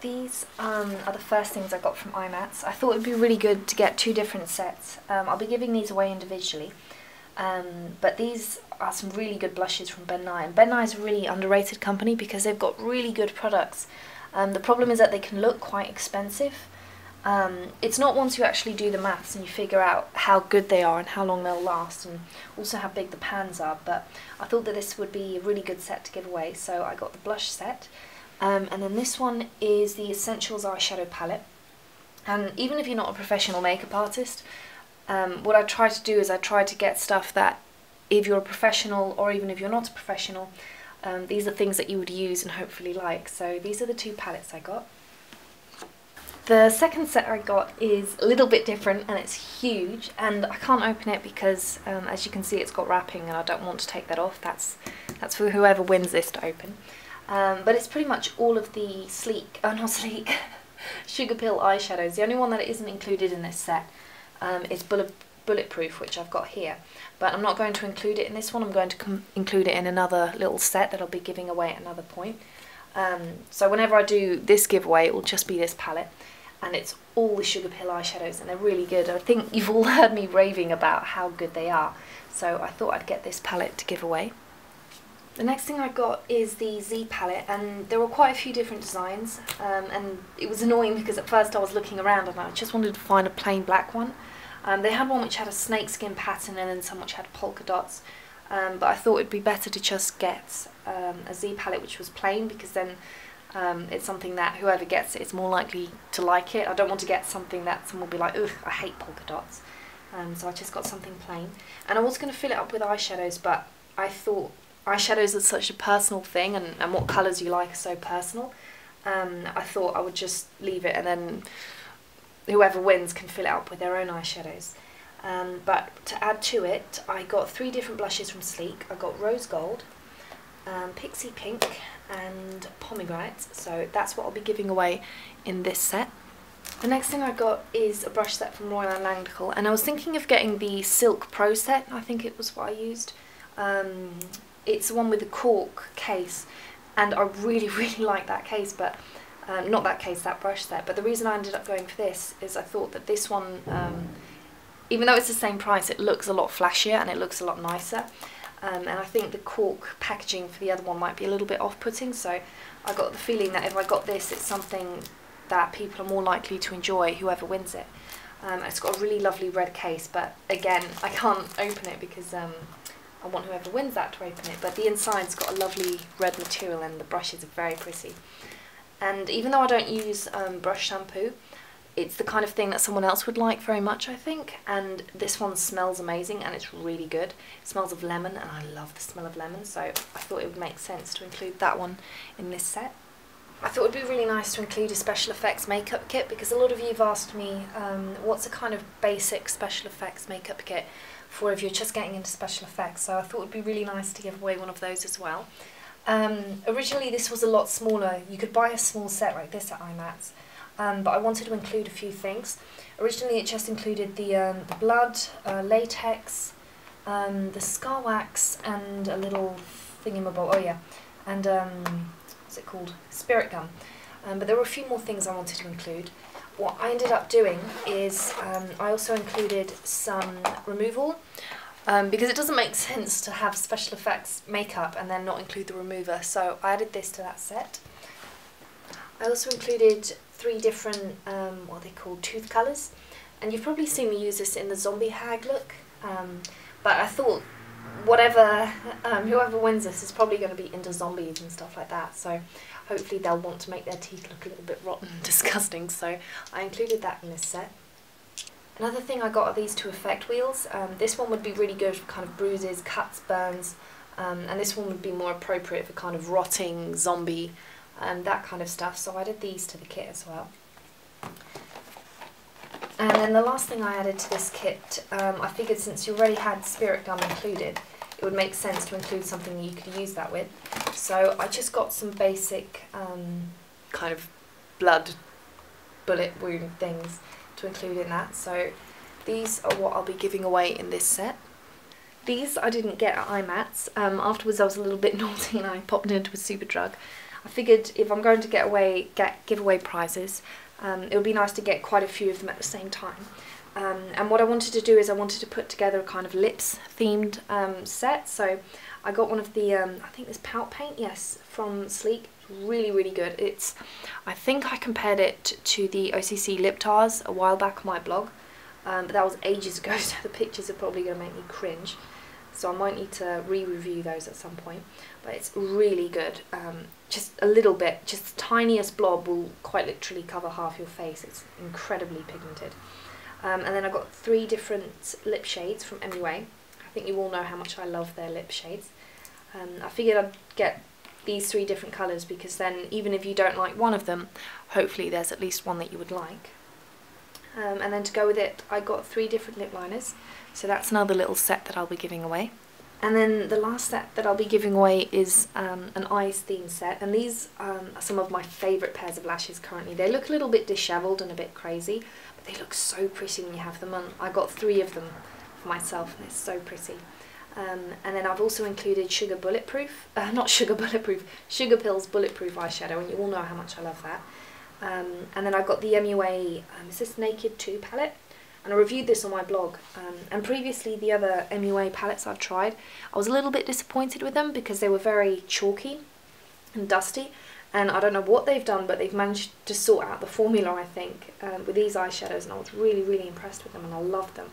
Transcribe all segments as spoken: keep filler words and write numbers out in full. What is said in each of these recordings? These um, are the first things I got from I MATS. I thought it would be really good to get two different sets. Um, I'll be giving these away individually. Um, but these are some really good blushes from Ben Nye. And Ben Nye is a really underrated company because they've got really good products. Um, the problem is that they can look quite expensive. Um, it's not once you actually do the maths and you figure out how good they are and how long they'll last and also how big the pans are. But I thought that this would be a really good set to give away, so I got the blush set. Um, and then this one is the Essentials Eyeshadow Palette, and even if you're not a professional makeup artist, um, what I try to do is I try to get stuff that if you're a professional or even if you're not a professional, um, these are things that you would use and hopefully like. So these are the two palettes I got. The second set I got is a little bit different and it's huge, and I can't open it because um, as you can see it's got wrapping and I don't want to take that off. That's, that's for whoever wins this to open. Um, but it's pretty much all of the sleek, oh not sleek, Sugar Pill eyeshadows. The only one that isn't included in this set um, is bullet, Bulletproof, which I've got here. But I'm not going to include it in this one, I'm going to com include it in another little set that I'll be giving away at another point. Um, so whenever I do this giveaway it will just be this palette, and it's all the Sugar Pill eyeshadows, and they're really good. I think you've all heard me raving about how good they are, so I thought I'd get this palette to give away. The next thing I got is the Z palette, and there were quite a few different designs, um, and it was annoying because at first I was looking around and I just wanted to find a plain black one. Um, they had one which had a snakeskin pattern and then some which had polka dots, um, but I thought it'd be better to just get um, a Z palette which was plain, because then um, it's something that whoever gets it is more likely to like it. I don't want to get something that someone will be like, ugh, I hate polka dots. Um, so I just got something plain, and I was going to fill it up with eyeshadows, but I thought eyeshadows are such a personal thing, and, and what colours you like are so personal. Um, I thought I would just leave it, and then whoever wins can fill it up with their own eyeshadows. Um, but to add to it, I got three different blushes from Sleek. I got Rose Gold, um, Pixie Pink, and Pomegranates. So that's what I'll be giving away in this set. The next thing I got is a brush set from Royal and Langdickel, and I was thinking of getting the Silk Pro set. I think it was what I used. Um, It's the one with the cork case, and I really, really like that case, but um, not that case, that brush set. But the reason I ended up going for this is I thought that this one, um, even though it's the same price, it looks a lot flashier and it looks a lot nicer. Um, and I think the cork packaging for the other one might be a little bit off-putting, so I got the feeling that if I got this, it's something that people are more likely to enjoy, whoever wins it. Um, it's got a really lovely red case, but again, I can't open it because Um, I want whoever wins that to open it, but the inside's got a lovely red material and the brushes are very pretty. And even though I don't use um, brush shampoo, it's the kind of thing that someone else would like very much, I think, and this one smells amazing and it's really good. It smells of lemon, and I love the smell of lemon, so I thought it would make sense to include that one in this set. I thought it would be really nice to include a special effects makeup kit, because a lot of you have asked me um, what's a kind of basic special effects makeup kit for if you're just getting into special effects, so I thought it would be really nice to give away one of those as well. Um, originally this was a lot smaller. You could buy a small set like this at I MATS, um, but I wanted to include a few things. Originally it just included the, um, the blood, uh, latex, um, the scar wax, and a little thingamabob, oh yeah, and um, what's it called, spirit gum. Um, but there were a few more things I wanted to include. What I ended up doing is um, I also included some removal, um, because it doesn't make sense to have special effects makeup and then not include the remover, so I added this to that set. I also included three different, um, what are they called, tooth colours, and you've probably seen me use this in the zombie hag look, um, but I thought whatever, um, whoever wins this is probably going to be into zombies and stuff like that, so hopefully they'll want to make their teeth look a little bit rotten and disgusting, so I included that in this set. Another thing I got are these two effect wheels. Um, this one would be really good for kind of bruises, cuts, burns, um, and this one would be more appropriate for kind of rotting, zombie, and um, that kind of stuff, so I added these to the kit as well. And then the last thing I added to this kit, um, I figured since you already had spirit gum included, it would make sense to include something you could use that with. So I just got some basic um, kind of blood bullet wound things to include in that. So these are what I'll be giving away in this set. These I didn't get at I MATS. Um, afterwards I was a little bit naughty and I popped into a Superdrug. I figured if I'm going to get away, get giveaway prizes, um, it would be nice to get quite a few of them at the same time. Um, and what I wanted to do is I wanted to put together a kind of lips themed um, set. So I got one of the, um, I think this Pout Paint, yes, from Sleek. Really, really good. It's, I think I compared it to the O C C Lip Tars a while back on my blog. Um, but that was ages ago, so the pictures are probably going to make me cringe. So I might need to re-review those at some point. But it's really good. Um, just a little bit, just the tiniest blob will quite literally cover half your face. It's incredibly pigmented. Um, and then I got three different lip shades from M U A. I think you all know how much I love their lip shades. Um, I figured I'd get these three different colours because then even if you don't like one of them, hopefully there's at least one that you would like. Um, and then to go with it, I got three different lip liners. So that's another little set that I'll be giving away. And then the last set that I'll be giving away is um, an eyes theme set. And these um, are some of my favourite pairs of lashes currently. They look a little bit dishevelled and a bit crazy, but they look so pretty when you have them on. I got three of them for myself and it's so pretty. Um, and then I've also included Sugar Bulletproof, uh, not Sugar Bulletproof, Sugar Pill's Bulletproof eyeshadow, and you all know how much I love that. Um, and then I've got the M U A, um, is this Naked two palette? And I reviewed this on my blog, um, and previously the other M U A palettes I've tried, I was a little bit disappointed with them because they were very chalky and dusty, and I don't know what they've done, but they've managed to sort out the formula, I think, um, with these eyeshadows, and I was really, really impressed with them, and I love them.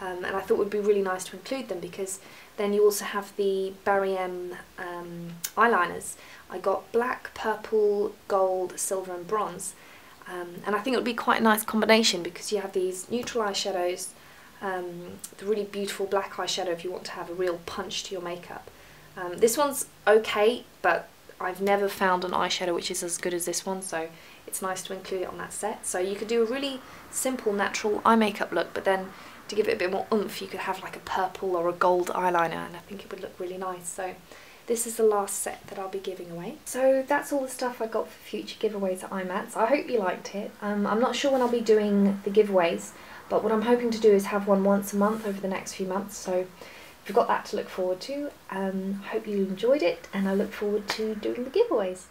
Um, and I thought it would be really nice to include them because then you also have the Barry M um, eyeliners. I got black, purple, gold, silver and bronze. Um, and I think it would be quite a nice combination because you have these neutral eyeshadows, um, the really beautiful black eyeshadow if you want to have a real punch to your makeup. Um, this one's okay, but I've never found an eyeshadow which is as good as this one, so it's nice to include it on that set. So you could do a really simple, natural eye makeup look, but then to give it a bit more oomph, you could have like a purple or a gold eyeliner, and I think it would look really nice. So this is the last set that I'll be giving away. So that's all the stuff I got for future giveaways at I mats. I hope you liked it. Um, I'm not sure when I'll be doing the giveaways, but what I'm hoping to do is have one once a month over the next few months. So you've got that to look forward to. Um, hope you enjoyed it, and I look forward to doing the giveaways.